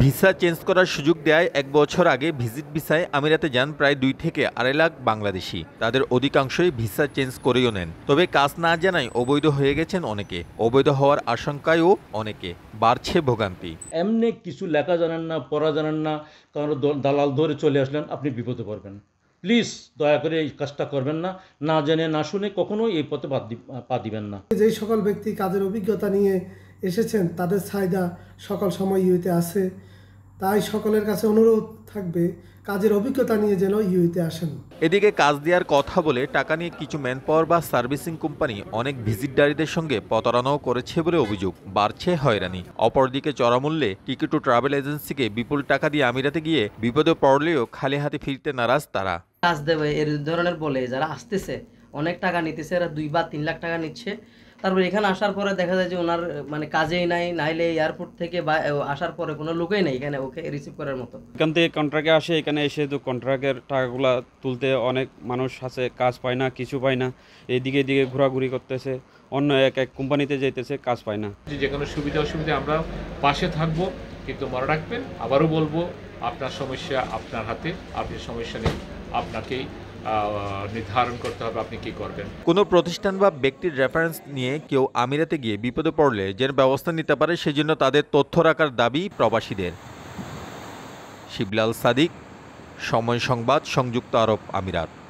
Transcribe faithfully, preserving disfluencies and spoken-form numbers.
Visa change করার সুযোগ দেয় এক বছর আগে ভিজিট ভিসায় আমিরাতে যান প্রায় দুই থেকে আড়াই লাখ বাংলাদেশি। তাদের অধিকাংশই ভিসা চেঞ্জ করেও নেন, তবে কাজ না জানায় অবৈধ হয়ে গেছেন অনেকে। অবৈধ হওয়ার আশঙ্কায়ও অনেকে, বাড়ছে ভোগান্তি। এমনি কিছু লেখা জানেন না, পড়া জানেন না, কারণ দালাল ধরে চলে আসলেন, আপনি বিপদে পড়বেন। প্লিজ দয়া করে এই কাজটা করবেন না, না জেনে না শুনে কখনো এই পথে পা দিবেন না। যেই সকল ব্যক্তি কাজের অভিজ্ঞতা নিয়ে এসেছেন তাদের চাহিদা সকল সময় ইউতে আসে, তাই সকলের কাছে অনুরোধ থাকবে কাজের অভিজ্ঞতা নিয়ে যেন ইউতে আসেন। এদিকে কাজ দেওয়ার কথা বলে টাকা নিয়ে কিছু ম্যান পাওয়ার বা সার্ভিসিং কোম্পানি অনেক ভিজিটদারীদের সঙ্গে প্রতারণাও করেছে বলে অভিযোগ, বাড়ছে হয়রানি। অপরদিকে চড়ামূল্যে টিকিট ও ট্রাভেল এজেন্সিকে বিপুল টাকা দিয়ে আমিরাতে গিয়ে বিপদে পড়লেও খালি হাতে ফিরতে নারাজ তারা। কাজ দেবে এর ধরনের বলে যারা আসতেছে অনেক টাকা নিতেছে, এরা দুই বা তিন লাখ টাকা নিচ্ছে। তারপর এখানে আসার পরে দেখা যায় যে ওনার মানে কাজেই নাই, নাইলে এয়ারপোর্ট থেকে বা আসার পরে কোনো লোকই নেই এখানে ওকে রিসিভ করার মতো। এখান থেকে কন্ট্রাক্টে আসে, এখানে এসে তো কন্ট্রাক্টের টাকাগুলো তুলতে অনেক মানুষ আছে, কাজ পায় না, কিছু পায় না, এইদিকে এদিকে ঘোরাঘুরি করতেছে, অন্য এক এক কোম্পানিতে যেতেছে, কাজ পায় না। যে কোনো সুবিধা অসুবিধা আমরা পাশে থাকবো, কিন্তু মনে রাখবেন, আবারও বলবো, আপনার সমস্যা আপনার হাতে, আপনি সমস্যা নেই, আপনাকেই নির্ধারণ করতে হবে আপনি কি করবেন। কোনো প্রতিষ্ঠান বা ব্যক্তির রেফারেন্স নিয়ে কেউ আমিরাতে গিয়ে বিপদে পড়লে যে ব্যবস্থা নিতে পারে সেজন্য তাদের তথ্য রাখার দাবি প্রবাসীদের। শিবলাল সাদিক, সময় সংবাদ, সংযুক্ত আরব আমিরাত।